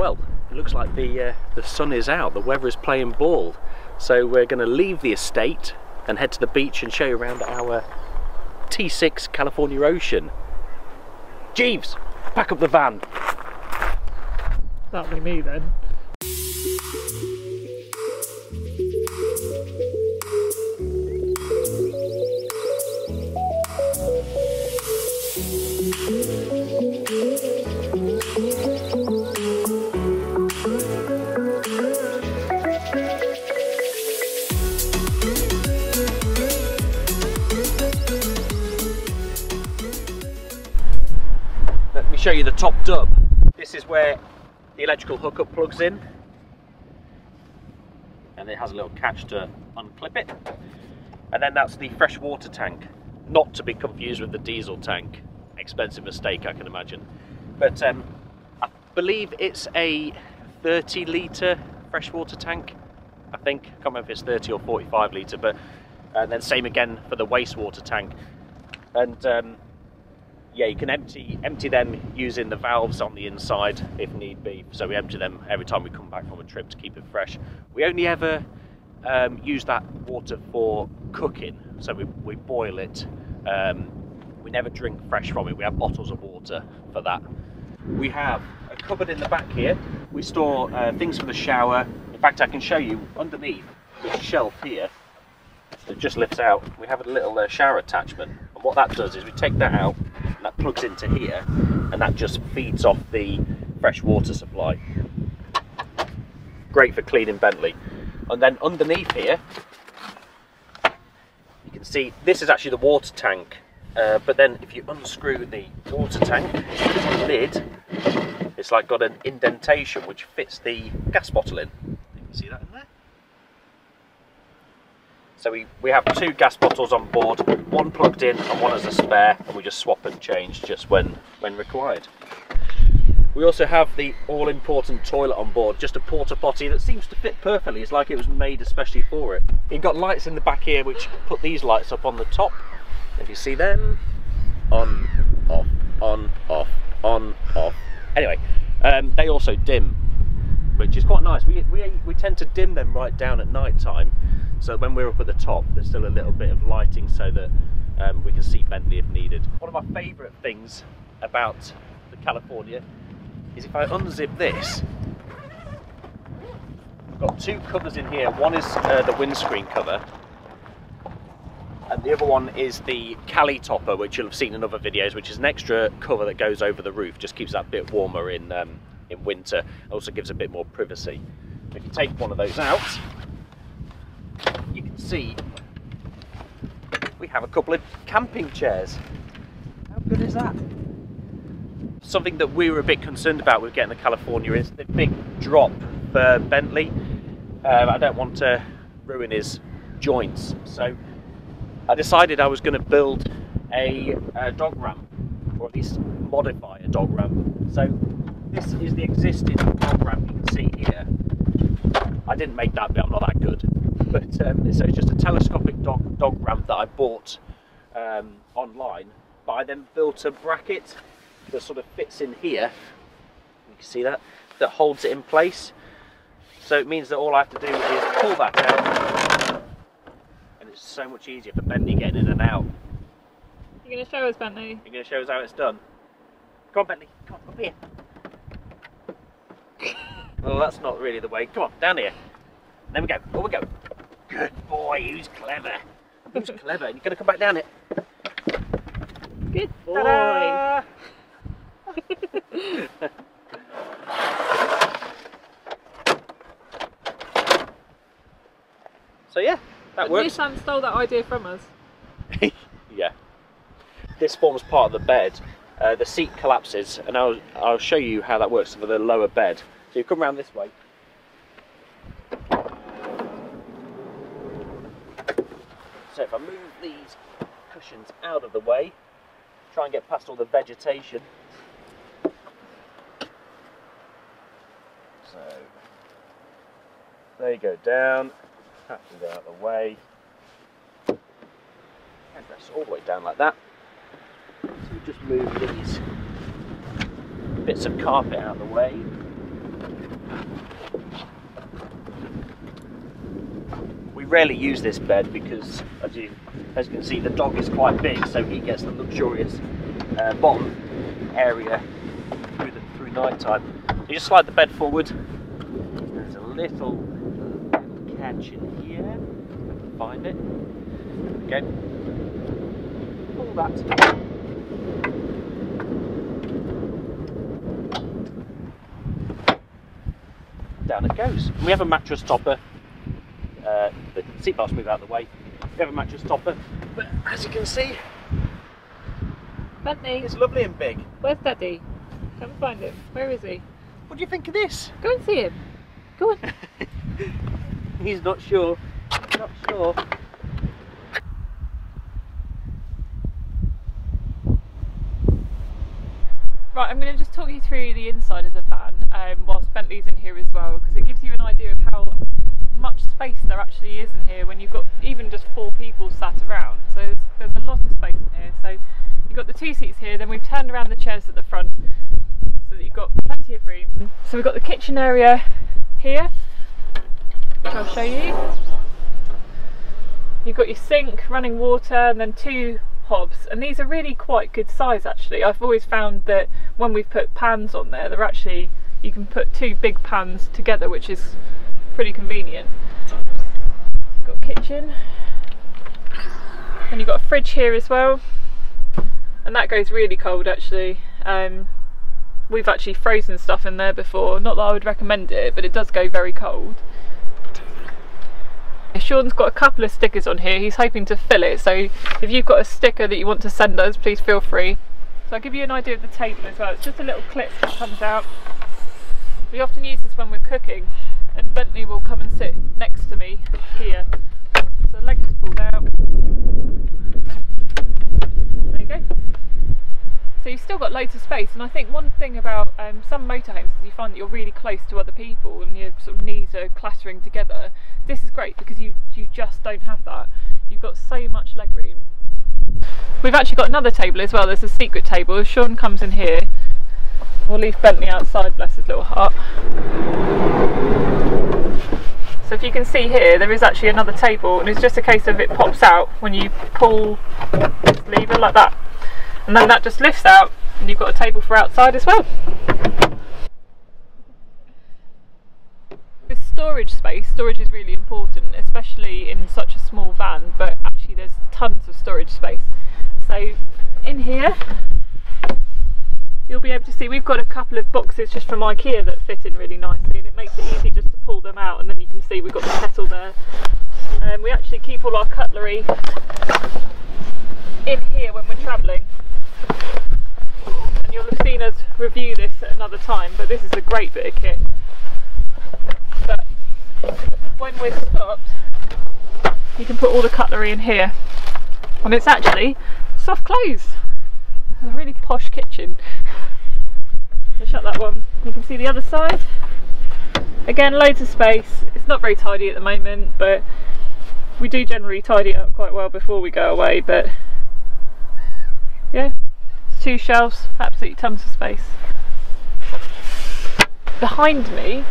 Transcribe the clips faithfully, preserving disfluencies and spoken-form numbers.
Well, it looks like the uh, the sun is out, the weather is playing ball, so we're going to leave the estate and head to the beach and show you around our T six California Ocean. Jeeves, pack up the van. That'll be me then. Show you the top dub. This is where the electrical hookup plugs in, and it has a little catch to unclip it, and then that's the fresh water tank, not to be confused with the diesel tank. Expensive mistake, I can imagine, but um, I believe it's a thirty litre freshwater tank. I think, I can't remember if it's thirty or forty-five litre, but and then same again for the wastewater tank. And um, yeah, you can empty empty them using the valves on the inside if need be. So we empty them every time we come back from a trip to keep it fresh. We only ever um, use that water for cooking, so we, we boil it. Um, we never drink fresh from it. We have bottles of water for that. We have a cupboard in the back here. We store uh, things for the shower. In fact, I can show you underneath this shelf here that just lifts out. We have a little uh, shower attachment, and what that does is we take that out, and that plugs into here, and that just feeds off the fresh water supply. Great for cleaning Bentley. And then underneath here, you can see this is actually the water tank, uh, but then if you unscrew the water tank the lid, it's like got an indentation which fits the gas bottle in. You can see that in there. So we, we have two gas bottles on board, one plugged in and one as a spare, and we just swap and change just when, when required. We also have the all-important toilet on board, just a porta potty that seems to fit perfectly. It's like it was made especially for it. You've got lights in the back here which put these lights up on the top. If you see them, on, off, on, off, on, off. Anyway, um, they also dim, which is quite nice. We, we, we tend to dim them right down at night time. So when we're up at the top, there's still a little bit of lighting so that um, we can see Bentley if needed. One of my favourite things about the California is if I unzip this, I've got two covers in here. One is uh, the windscreen cover, and the other one is the Cali topper, which you'll have seen in other videos, which is an extra cover that goes over the roof, just keeps that bit warmer in, um, in winter. It also gives a bit more privacy. If you take one of those out, you can see we have a couple of camping chairs. How good is that? Something that we were a bit concerned about with getting the California is the big drop for Bentley. Um, I don't want to ruin his joints, so I decided I was going to build a, a dog ramp, or at least modify a dog ramp. So this is the existing dog ramp you can see here. I didn't make that bit, I'm not that good. But um, so it's just a telescopic dog, dog ramp that I bought um, online, but I then built a bracket that sort of fits in here, you can see that, that holds it in place. So it means that all I have to do is pull that out, and it's so much easier for Bentley getting in and out. You're going to show us, Bentley? You're going to show us how it's done? Come on, Bentley, come on, up here. Well, that's not really the way. Come on, down here. There we go, there we go. Good boy, who's clever? Who's clever? You're going to come back down it. Good boy. So yeah, that but works. Nissan stole that idea from us. Yeah. This forms part of the bed. Uh, the seat collapses, and I'll, I'll show you how that works for the lower bed. So you come round this way. So if I move these cushions out of the way, try and get past all the vegetation. So there you go, down, have to get out of the way, and that's all the way down like that. So we just move these bits of carpet out of the way. rarely use this bed because, as you, as you can see, the dog is quite big, so he gets the luxurious uh, bottom area through, the, through night time. You just slide the bed forward. There's a little, little catch in here. I can find it. Okay. Pull that. Down it goes. We have a mattress topper. Uh, the seat belts move out of the way. We have a mattress topper. But as you can see, Bentley is lovely and big. Where's Daddy? Come find him. Where is he? What do you think of this? Go and see him. Go on. He's not sure. He's not sure. Right, I'm going to just talk you through the inside of the van um, whilst Bentley's in here as well, because it gives you an idea of how much space there actually is in here when you've got even just four people sat around. So there's, there's a lot of space in here. So you've got the two seats here, then we've turned around the chairs at the front so that you've got plenty of room. So we've got the kitchen area here, which I'll show you. You've got your sink, running water, and then two hobs, and these are really quite good size actually. I've always found that when we've put pans on there, they're actually, you can put two big pans together, which is pretty convenient. You've got a kitchen, and you've got a fridge here as well, and that goes really cold actually. Um, we've actually frozen stuff in there before, not that I would recommend it, but it does go very cold. Sean's got a couple of stickers on here, he's hoping to fill it, so if you've got a sticker that you want to send us, please feel free. So I'll give you an idea of the table as well. It's just a little clip that comes out. We often use this when we're cooking, and Bentley will come and sit next to me here. So the leg is pulled out. There you go. So you've still got loads of space, and I think one thing about um, some motorhomes is you find that you're really close to other people and your sort of knees are clattering together. This is great because you, you just don't have that. You've got so much leg room. We've actually got another table as well. There's a secret table. If Sean comes in here, we'll leave Bentley outside, bless his little heart. So if you can see here, there is actually another table, and it's just a case of it pops out when you pull this lever like that. And then that just lifts out, and you've got a table for outside as well. With storage space, storage is really important, especially in such a small van, but actually there's tons of storage space. So in here, you'll be able to see we've got a couple of boxes just from Ikea that fit in really nicely, and it makes it easy just to pull them out, and then you can see we've got the kettle there. Um, we actually keep all our cutlery in here when we're travelling. And you'll have seen us review this at another time, but this is a great bit of kit. But when we're stopped, you can put all the cutlery in here, and it's actually soft close. It's a really posh kitchen. Let's shut that one. You can see the other side. Again, loads of space. It's not very tidy at the moment, but we do generally tidy it up quite well before we go away. But yeah, two shelves, absolutely tons of space. Behind me,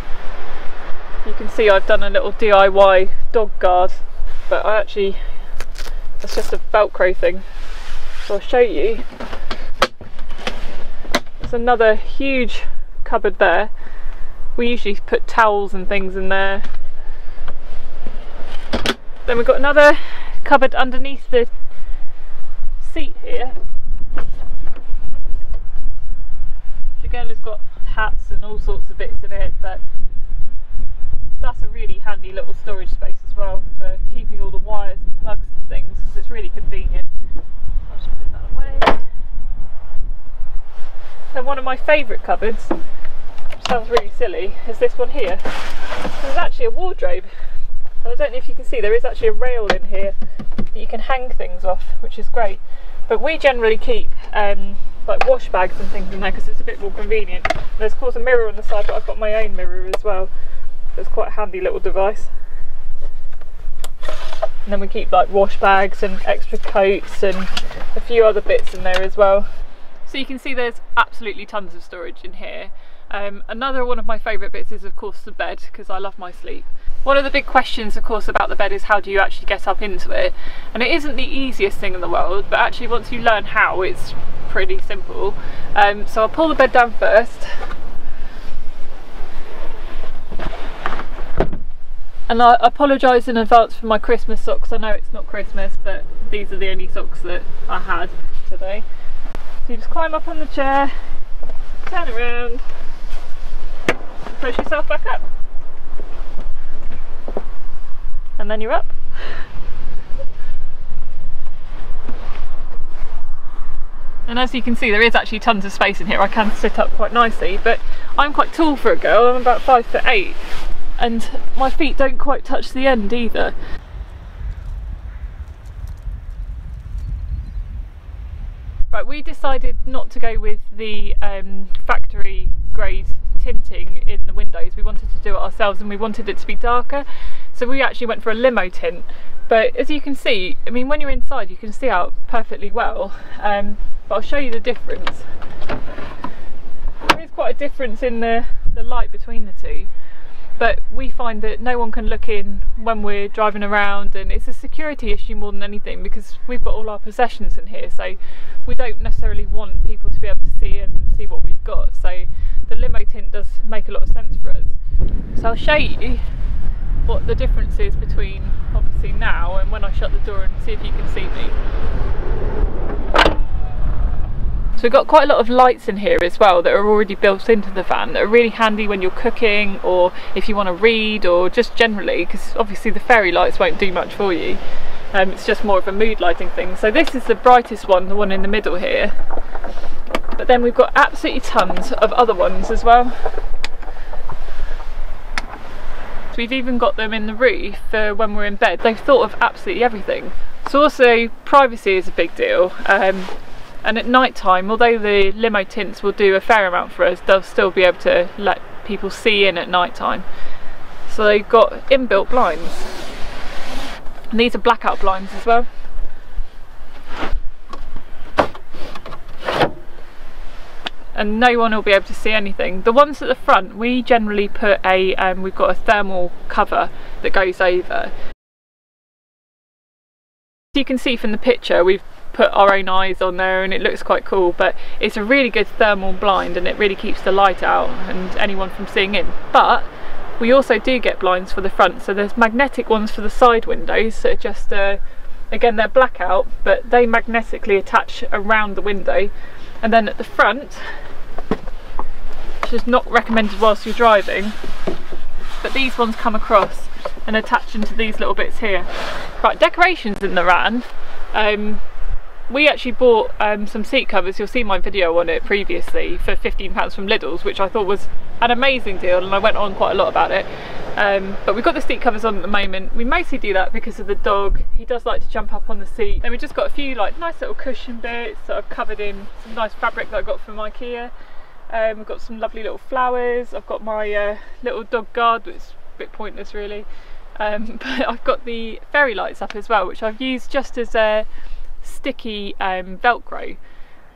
you can see I've done a little D I Y dog guard, but I actually, that's just a Velcro thing. So I'll show you. There's another huge cupboard there. We usually put towels and things in there. Then we've got another cupboard underneath the seat here. Again, it's got hats and all sorts of bits in it, but that's a really handy little storage space as well for keeping all the wires and plugs and things, because it's really convenient. I'll just put that away. Then one of my favourite cupboards, which sounds really silly, is this one here. There's actually a wardrobe, and I don't know if you can see, there is actually a rail in here that you can hang things off, which is great. But we generally keep um, like wash bags and things in there because it's a bit more convenient. There's of course a mirror on the side, but I've got my own mirror as well. It's quite a handy little device. And then we keep like wash bags and extra coats and a few other bits in there as well. So you can see there's absolutely tons of storage in here. Um, another one of my favourite bits is of course the bed, because I love my sleep. One of the big questions, of course, about the bed is how do you actually get up into it, and it isn't the easiest thing in the world, but actually once you learn how, it's pretty simple. Um, so I'll pull the bed down first and I apologise in advance for my Christmas socks. I know it's not Christmas, but these are the only socks that I had today. So you just climb up on the chair, turn around and push yourself back up, and then you're up. And as you can see, there is actually tons of space in here. I can sit up quite nicely, but I'm quite tall for a girl. I'm about five foot eight, and my feet don't quite touch the end either. Right, we decided not to go with the um, factory grade tinting in the windows. We wanted to do it ourselves, and we wanted it to be darker. So we actually went for a limo tint, but as you can see, I mean, when you're inside you can see out perfectly well, um, but I'll show you the difference. There is quite a difference in the, the light between the two, but we find that no one can look in when we're driving around, and it's a security issue more than anything, because we've got all our possessions in here, so we don't necessarily want people to be able to see and see what we've got. So the limo tint does make a lot of sense for us. So I'll show you what the difference is between obviously now and when I shut the door, and see if you can see me. So we've got quite a lot of lights in here as well that are already built into the van, that are really handy when you're cooking or if you want to read, or just generally, because obviously the fairy lights won't do much for you. Um, it's just more of a mood lighting thing. So this is the brightest one, the one in the middle here, but then we've got absolutely tons of other ones as well. We've even got them in the roof for when we're in bed. They've thought of absolutely everything. So also privacy is a big deal, um, and at night time, although the limo tints will do a fair amount for us, they'll still be able to let people see in at night time. So they've got inbuilt blinds, and these are blackout blinds as well. And no one will be able to see anything. The ones at the front, we generally put a, um, we've got a thermal cover that goes over. As you can see from the picture, we've put our own eyes on there and it looks quite cool, but it's a really good thermal blind and it really keeps the light out and anyone from seeing in. But we also do get blinds for the front, so there's magnetic ones for the side windows that are just, uh, again, they're blackout, but they magnetically attach around the window. And then at the front, which is not recommended whilst you're driving, but these ones come across and attach into these little bits here. Right, decorations in the van. Um, we actually bought um, some seat covers. You'll see my video on it previously, for fifteen pounds from Lidl's, which I thought was an amazing deal, and I went on quite a lot about it. Um, but we've got the seat covers on at the moment. We mostly do that because of the dog. He does like to jump up on the seat. And we've just got a few like nice little cushion bits that I've covered in some nice fabric that I got from Ikea. Um, we've got some lovely little flowers. I've got my uh, little dog guard, which is a bit pointless really. Um, but I've got the fairy lights up as well, which I've used just as a sticky um, Velcro,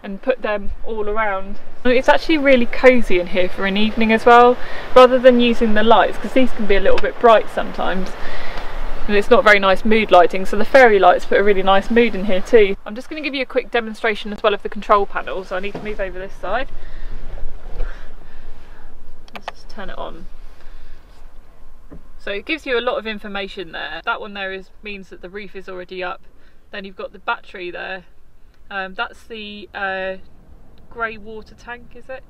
and put them all around. It's actually really cozy in here for an evening as well, rather than using the lights, because these can be a little bit bright sometimes and it's not very nice mood lighting, so the fairy lights put a really nice mood in here too. I'm just going to give you a quick demonstration as well of the control panel, so I need to move over this side. Let's just turn it on. So it gives you a lot of information there. That one there is means that the roof is already up. Then you've got the battery there. Um, that's the uh, grey water tank, is it?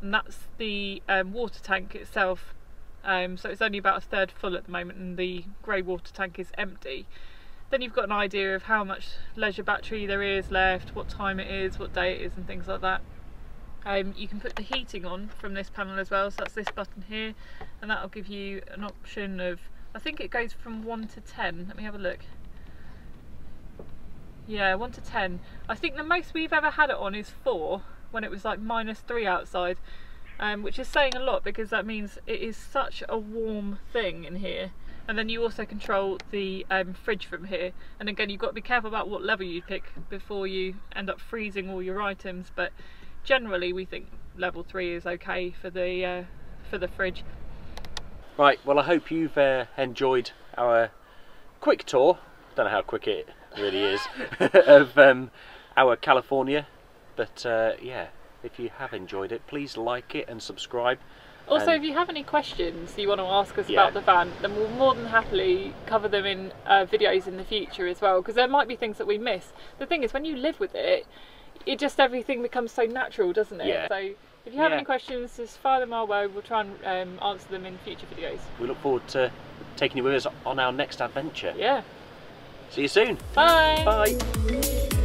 And that's the um, water tank itself. Um, so it's only about a third full at the moment, and the grey water tank is empty. Then you've got an idea of how much leisure battery there is left, what time it is, what day it is, and things like that. Um, you can put the heating on from this panel as well, so that's this button here, and that'll give you an option of, I think it goes from one to ten, let me have a look. Yeah, one to ten. I think the most we've ever had it on is four, when it was like minus three outside, um, which is saying a lot, because that means it is such a warm thing in here. And then you also control the um, fridge from here, and again you've got to be careful about what level you pick before you end up freezing all your items, but generally we think level three is okay for the, uh, for the fridge. Right, well I hope you've uh, enjoyed our quick tour, don't know how quick it really is, of um, our California, but uh, yeah, if you have enjoyed it, please like it and subscribe. Also, and if you have any questions you want to ask us yeah. about the van, then we'll more than happily cover them in uh, videos in the future as well, because there might be things that we miss. The thing is, when you live with it, it just everything becomes so natural, doesn't it? Yeah. So if you have yeah. any questions, just fire them our way. We'll try and um, answer them in future videos. We look forward to taking you with us on our next adventure. Yeah. See you soon. Bye. Bye.